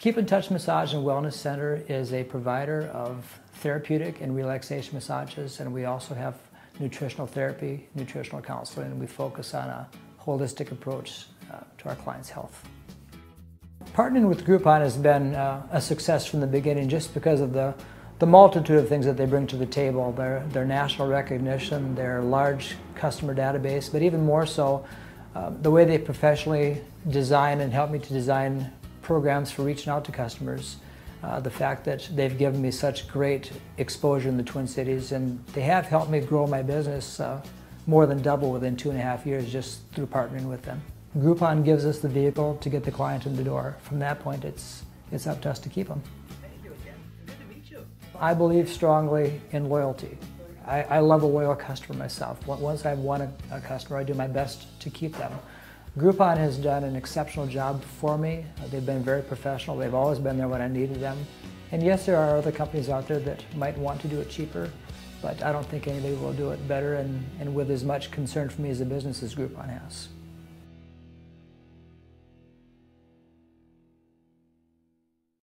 Keep in Touch Massage and Wellness Center is a provider of therapeutic and relaxation massages, and we also have nutritional therapy, nutritional counseling, and we focus on a holistic approach to our clients' health. Partnering with Groupon has been a success from the beginning just because of the multitude of things that they bring to the table, their national recognition, their large customer database, but even more so, the way they professionally design and help me to design programs for reaching out to customers. The fact that they've given me such great exposure in the Twin Cities, and they have helped me grow my business more than double within 2.5 years just through partnering with them. Groupon gives us the vehicle to get the client in the door. From that point, it's up to us to keep them. I believe strongly in loyalty. I love a loyal customer myself. Once I've won a customer, I do my best to keep them. Groupon has done an exceptional job for me. They've been very professional. They've always been there when I needed them. And yes, there are other companies out there that might want to do it cheaper, but I don't think anybody will do it better and with as much concern for me as a business as Groupon has.